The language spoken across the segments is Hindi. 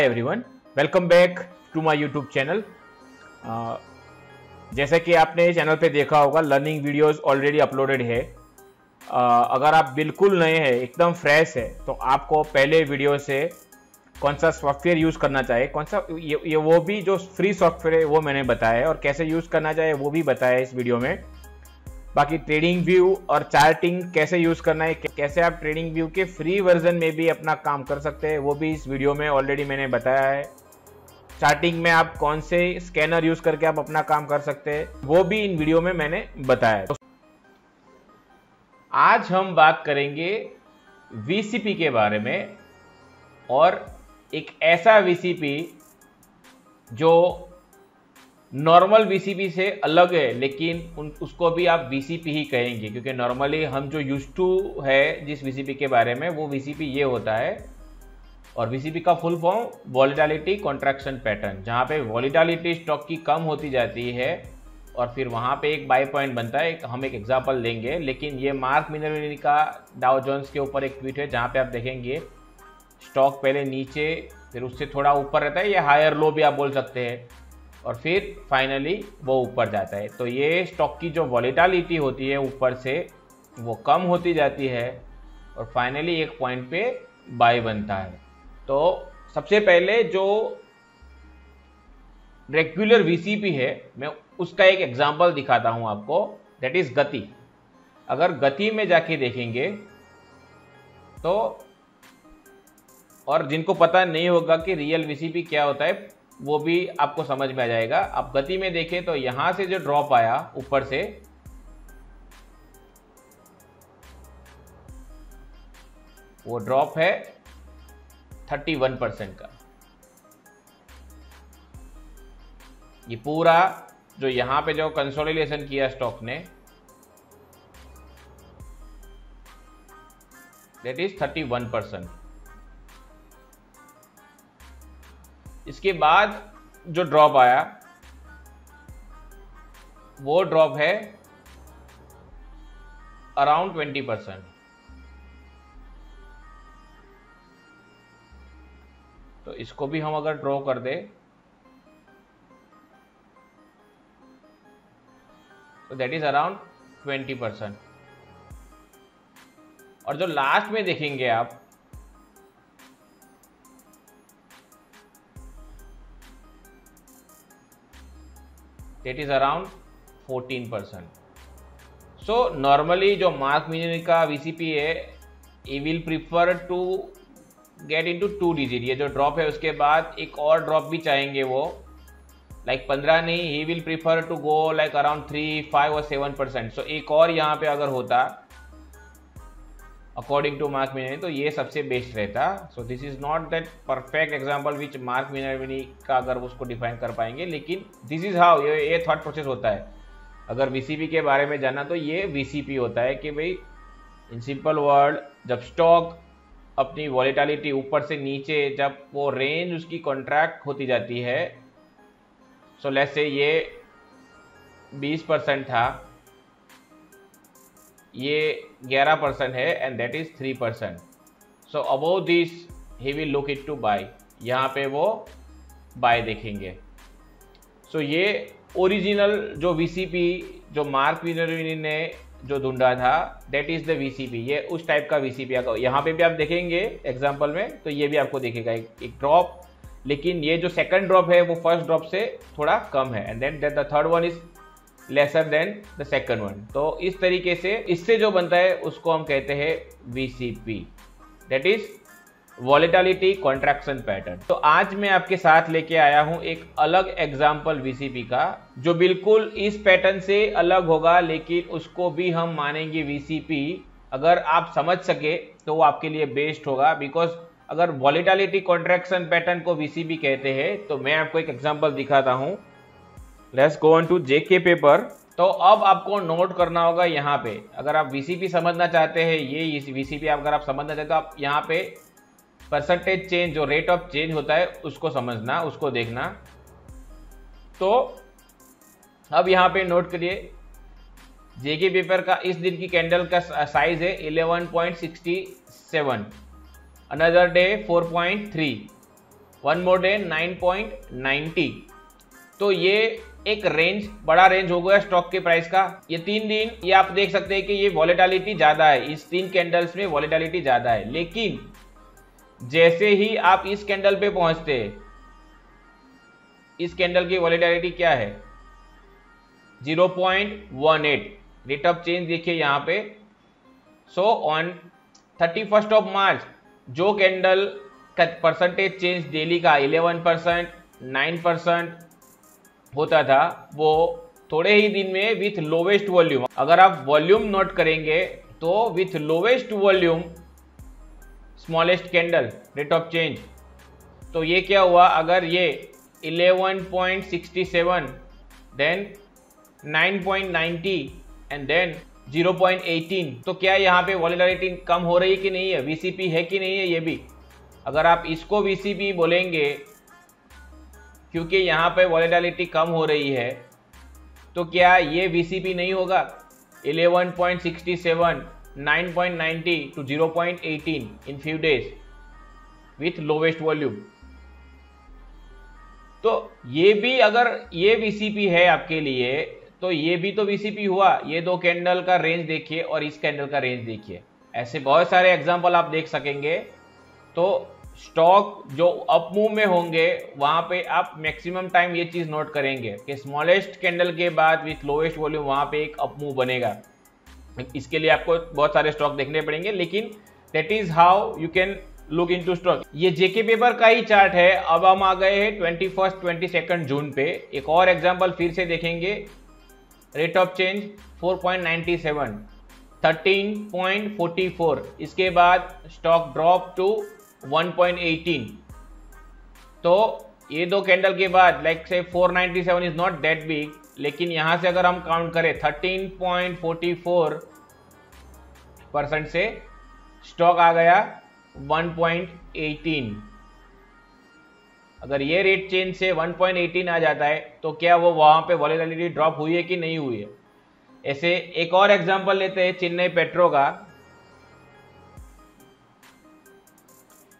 Hi everyone, welcome back to my YouTube channel. जैसे कि आपने चैनल पे देखा होगा, लर्निंग वीडियोस ऑलरेडी अपलोडेड है। अगर आप बिल्कुल नए हैं, एकदम फ्रेश है, तो आपको पहले वीडियो से कौन सा सॉफ्टवेयर यूज़ करना चाहिए, कौन सा ये वो भी जो फ्री सॉफ्टवेयर है वो मैंने बताया है, और कैसे यूज़ करना चाहिए वो भी बताया है इस वीडियो में। बाकी ट्रेडिंग व्यू और चार्टिंग कैसे यूज़ करना है, कैसे आप ट्रेडिंग व्यू के फ्री वर्जन में भी अपना काम कर सकते हैं, वो भी इस वीडियो में ऑलरेडी मैंने बताया है। चार्टिंग में आप कौन से स्कैनर यूज़ करके आप अपना काम कर सकते हैं, वो भी इन वीडियो में मैंने बताया है। आज हम बात करेंगे VCP के बारे में, और एक ऐसा VCP जो नॉर्मल VCP से अलग है, लेकिन उसको भी आप VCP ही कहेंगे, क्योंकि नॉर्मली हम जो यूज टू है जिस VCP के बारे में, वो VCP ये होता है। और VCP का full form volatility contraction pattern, जहाँ पे वॉलीटालिटी स्टॉक की कम होती जाती है और फिर वहाँ पे एक बाय पॉइंट बनता है। हम एक एग्जाम्पल लेंगे, लेकिन ये मार्क मिनरविनी का डाउ जोन्स के ऊपर एक ट्वीट है, जहाँ पे आप देखेंगे स्टॉक पहले नीचे, फिर उससे थोड़ा ऊपर रहता है, ये हायर लो भी आप बोल सकते हैं, और फिर फाइनली वो ऊपर जाता है। तो ये स्टॉक की जो वॉलीटालिटी होती है ऊपर से, वो कम होती जाती है और फाइनली एक पॉइंट पे बाय बनता है। तो सबसे पहले जो रेगुलर VCP है, मैं उसका एक एग्जांपल दिखाता हूँ आपको, दैट इज़ गति। अगर गति में जाके देखेंगे तो, और जिनको पता नहीं होगा कि रियल VCP क्या होता है, वो भी आपको समझ में आ जाएगा। आप गति में देखें तो यहां से जो ड्रॉप आया ऊपर से, वो ड्रॉप है 31% का। ये पूरा जो यहां पे जो कंसोलिडेशन किया स्टॉक ने, दैट इज 31%। इसके बाद जो ड्रॉप आया, वो ड्रॉप है अराउंड 20%। तो इसको भी हम अगर ड्रॉ कर दे तो दैट इज अराउंड 20%। और जो लास्ट में देखेंगे आप, that is around 14%. So normally जो मार्क मिनरविनी का VCP है, he will prefer to get into 2 digit। ये जो ड्रॉप है उसके बाद एक और ड्रॉप भी चाहेंगे वो, लाइक 15 नहीं, he will prefer to go like around 3, 5 और 7%। सो एक और यहाँ पे अगर होता अकॉर्डिंग टू मार्क मिनरविनी, तो ये सबसे बेस्ट रहता। So this is not that perfect example which Mark Minervini का अगर उसको डिफाइन कर पाएंगे, लेकिन दिस इज हाउ ये थॉट प्रोसेस होता है। अगर VCP के बारे में जाना तो ये VCP होता है कि भाई इन सिंपल वर्ड, जब स्टॉक अपनी वॉलीटालिटी ऊपर से नीचे, जब वो रेंज उसकी कॉन्ट्रैक्ट होती जाती है, सो लेट्स से ये 20% था, ये 11% है, and that is 3%। So above this he will look it to buy, यहाँ पे वो बाय देखेंगे। सो ये ओरिजिनल जो VCP जो मार्क मिनरविनी ने जो ढूंढा था, दैट इज द VCP। ये उस टाइप का VCP आएगा। यहाँ पे भी आप देखेंगे एग्जाम्पल में, तो ये भी आपको देखेगा एक ड्रॉप, लेकिन ये जो सेकंड ड्रॉप है वो फर्स्ट ड्रॉप से थोड़ा कम है, and then the third one is lesser than the second one. तो इस तरीके से, इससे जो बनता है उसको हम कहते हैं VCP, that is volatility contraction pattern. तो आज मैं आपके साथ लेके आया हूं एक अलग एग्जाम्पल VCP का, जो बिल्कुल इस पैटर्न से अलग होगा, लेकिन उसको भी हम मानेंगे VCP। अगर आप समझ सके तो वो आपके लिए बेस्ट होगा, बिकॉज अगर वॉलीटालिटी कॉन्ट्रैक्शन पैटर्न को VCP कहते हैं, तो मैं आपको एक एग्जाम्पल दिखाता हूँ। Let's go on to JK paper. तो अब आपको नोट करना होगा यहाँ पे, अगर आप VCP समझना चाहते हैं, ये VCP अगर आप समझना चाहते हो, आप यहाँ पे परसेंटेज चेंज, जो रेट ऑफ चेंज होता है, उसको समझना, उसको देखना। तो अब यहाँ पे नोट करिए, JK पेपर का इस दिन की कैंडल का साइज है 11.67, another day 4.3, one more day 9.90। तो ये एक रेंज, बड़ा रेंज हो गया स्टॉक के प्राइस का। ये 3 दिन ये आप देख सकते हैं कि ये वॉलेटिलिटी ज़्यादा है, इस 3 कैंडल्स में वॉलेटिलिटी ज़्यादा है। लेकिन जैसे ही आप इस कैंडल पे पहुंचते हैं, इस कैंडल की वॉलेटिलिटी क्या है 0.18। रेट ऑफ चेंज देखिए यहाँ पे। So on 31st of March जो कैंडल का परसेंटेज चेंज डेली का 11%, 9% होता था, वो थोड़े ही दिन में विथ लोवेस्ट वॉल्यूम, अगर आप वॉल्यूम नोट करेंगे तो with lowest volume smallest candle rate of change. तो ये क्या हुआ, अगर ये 11.67 देन 9.90 एंड देन 0.18, तो क्या यहाँ पे वॉलेटिलिटी कम हो रही है कि नहीं है, वीसीपी है कि नहीं है। ये भी अगर आप इसको वीसीपी बोलेंगे क्योंकि यहाँ पे वॉलेटिलिटी कम हो रही है, तो क्या ये वीसीपी नहीं होगा 11.67, 9.90 to 0.18 in few days with lowest volume. तो ये भी अगर ये वीसीपी है आपके लिए, तो ये भी तो वीसीपी हुआ। ये 2 कैंडल का रेंज देखिए और इस कैंडल का रेंज देखिए, ऐसे बहुत सारे एग्जाम्पल आप देख सकेंगे। तो स्टॉक जो अप मूव में होंगे वहाँ पे आप मैक्सिमम टाइम ये चीज़ नोट करेंगे कि स्मॉलेस्ट कैंडल के बाद विथ लोवेस्ट वॉल्यूम वहाँ पे एक अप मूव बनेगा। इसके लिए आपको बहुत सारे स्टॉक देखने पड़ेंगे, लेकिन that is how you can look into stock. ये जेके पेपर का ही चार्ट है। अब हम आ गए हैं 21-22 जून पे। एक और एग्जाम्पल फिर से देखेंगे। रेट ऑफ चेंज 4.97, 13.44, इसके बाद स्टॉक ड्रॉप टू 1.18। तो ये 2 कैंडल के बाद लाइक से 497 इज नॉट दैट बिग, लेकिन यहाँ से अगर हम काउंट करें 13.44% से स्टॉक आ गया 1.18। अगर ये रेट चेंज से 1.18 आ जाता है तो क्या वो वहाँ पे वॉलेटिलिटी ड्रॉप हुई है कि नहीं हुई है। ऐसे एक और एग्जांपल लेते हैं चेन्नई पेट्रो का।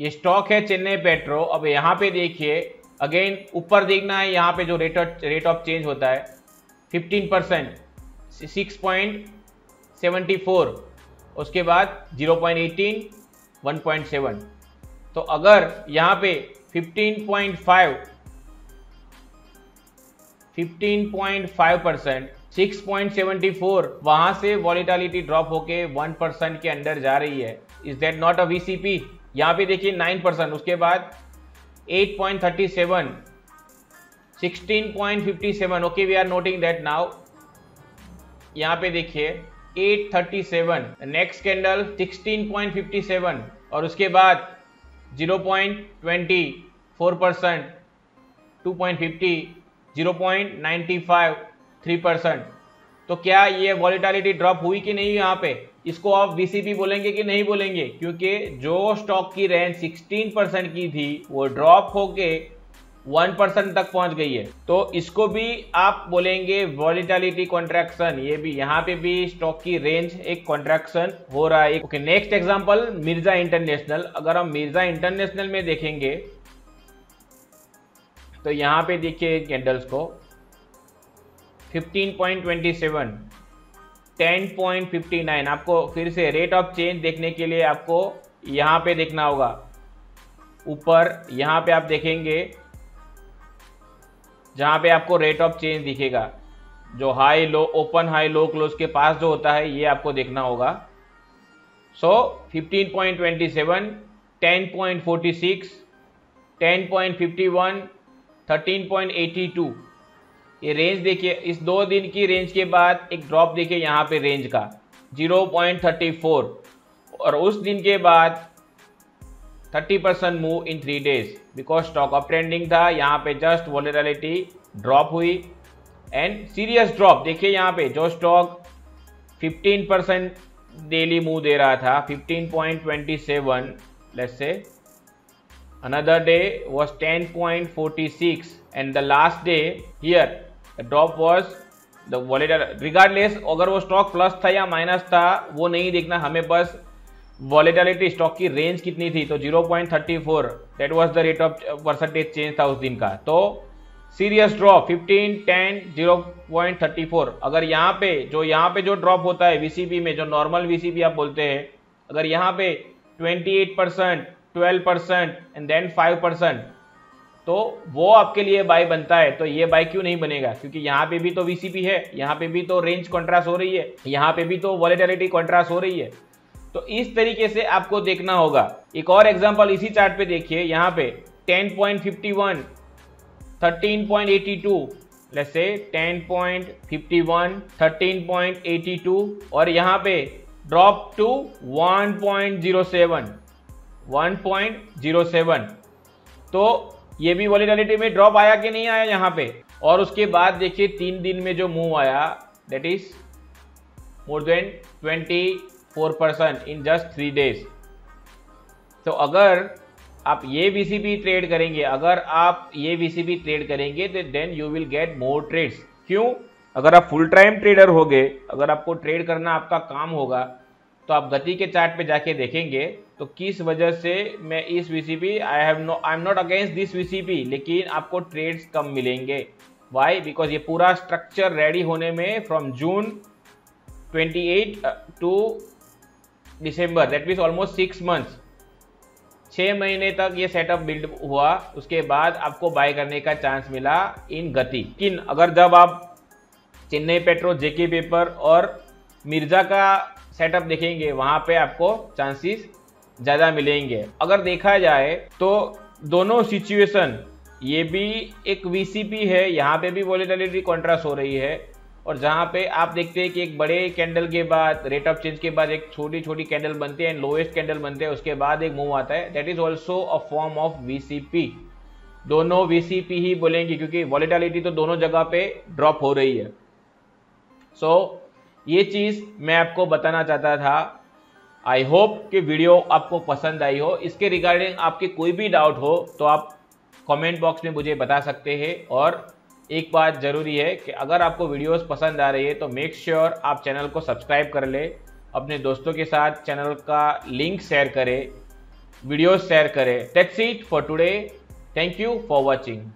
ये स्टॉक है चेन्नई पेट्रो। अब यहाँ पे देखिए, अगेन ऊपर देखना है। यहाँ पे जो रेट ऑफ चेंज होता है 15%, 6.74, उसके बाद 0.18, 1.7। तो अगर यहाँ पे 15.5%, 6.74, वहाँ से वॉलेटिलिटी ड्रॉप होके 1% के अंदर जा रही है। Is that not a VCP. यहाँ पे देखिए 9%, उसके बाद 8.37, 16.57, okay we are noting that now. यहाँ पे देखिए 8.37, नेक्स्ट कैंडल 16.57 और उसके बाद 0.24%, 2.50, 0.95, 3%। तो क्या ये वॉलेटिलिटी ड्रॉप हुई कि नहीं यहाँ पे। इसको आप वीसीपी बोलेंगे कि नहीं बोलेंगे, क्योंकि जो स्टॉक की रेंज 16% की थी वो ड्रॉप होके 1% तक पहुंच गई है। तो इसको भी आप बोलेंगे वॉलेटिलिटी कॉन्ट्रैक्शन। ये भी यहाँ पे भी स्टॉक की रेंज एक कॉन्ट्रैक्शन हो रहा है। Okay, next example Mirza international. अगर हम मिर्जा इंटरनेशनल में देखेंगे तो यहाँ पे देखिए कैंडल्स को 15.27, 10.59। आपको फिर से रेट ऑफ चेंज देखने के लिए आपको यहाँ पे देखना होगा। ऊपर यहाँ पे आप देखेंगे जहाँ पे आपको रेट ऑफ चेंज दिखेगा, जो high low, open high low close के पास जो होता है, ये आपको देखना होगा। सो 15.27, 10.46, 10.51, 13.82, ये रेंज देखिए। इस 2 दिन की रेंज के बाद एक ड्रॉप देखिए यहाँ पे रेंज का 0.34 और उस दिन के बाद 30% move in 3 days, because stock up trending था। यहाँ पे जस्ट वॉलेटिलिटी ड्रॉप हुई एंड सीरियस ड्रॉप देखिए। यहाँ पे जो स्टॉक 15% डेली मूव दे रहा था 15.27, let's say another day was 10.46 and the last day here the drop was the volatility. regardless अगर वो स्टॉक प्लस था या माइनस था वो नहीं देखना, हमें बस वॉलेटिलिटी स्टॉक की रेंज कितनी थी, तो 0.34 that was the rate of percentage change था उस दिन का। तो सीरियस ड्रॉप 15 10 0.34, अगर यहाँ पे जो ड्रॉप होता है वीसीपी में, जो नॉर्मल वीसीपी आप बोलते हैं, अगर यहाँ पे 28% 12% एंड देन 5%, तो वो आपके लिए बाय बनता है। तो ये बाय क्यों नहीं बनेगा, क्योंकि यहाँ पे भी तो वीसीपी है, यहाँ पे भी तो रेंज कॉन्ट्रास्ट हो रही है, यहाँ पे भी तो वॉलेटिलिटी कॉन्ट्रास्ट हो रही है। तो इस तरीके से आपको देखना होगा। एक और एग्जांपल इसी चार्ट पे देखिए, यहाँ पे 10.51 13.82, लेट्स से 10.51 13.82, और यहाँ पे ड्रॉप टू 1.07 1.07। तो ये भी वॉलेटिलिटी में ड्रॉप आया कि नहीं आया यहाँ पे। और उसके बाद देखिए 3 दिन में जो मूव आया that is more than 24% in just 3 days. तो अगर आप ये वीसीपी ट्रेड करेंगे, तो then you will get more trades. क्यों, अगर आप फुल टाइम ट्रेडर होगे, अगर आपको ट्रेड करना आपका काम होगा, तो आप गति के चार्ट पे जाके देखेंगे तो किस वजह से मैं इस VCP I am not against this VCP, लेकिन आपको ट्रेड्स कम मिलेंगे। वाई, बिकॉज ये पूरा स्ट्रक्चर रेडी होने में from June 28 to December that means almost 6 months, 6 महीने तक ये सेटअप बिल्ड हुआ, उसके बाद आपको बाय करने का चांस मिला इन गति। लेकिन अगर जब आप चेन्नई पेट्रो, जेके पेपर और मिर्जा का सेटअप देखेंगे, वहाँ पे आपको चांसेस ज़्यादा मिलेंगे। अगर देखा जाए तो दोनों सिचुएशन, ये भी एक वीसीपी है, यहाँ पे भी वॉलेटिलिटी कॉन्ट्रास्ट हो रही है, और जहाँ पे आप देखते हैं कि एक बड़े कैंडल के बाद, रेट ऑफ चेंज के बाद एक छोटी छोटी कैंडल बनती है एंड लोएस्ट कैंडल बनते हैं, उसके बाद एक मूव आता है, that is also a form of VCP. दोनों वीसीपी ही बोलेंगे क्योंकि वॉलेटिलिटी तो दोनों जगह पे ड्रॉप हो रही है। ये चीज़ मैं आपको बताना चाहता था। आई होप कि वीडियो आपको पसंद आई हो। इसके रिगार्डिंग आपके कोई भी डाउट हो तो आप कमेंट बॉक्स में मुझे बता सकते हैं। और एक बात ज़रूरी है कि अगर आपको वीडियोस पसंद आ रही है तो मेक श्योर आप चैनल को सब्सक्राइब कर ले, अपने दोस्तों के साथ चैनल का लिंक शेयर करें, वीडियोस शेयर करें। That's it for today, thank you for watching.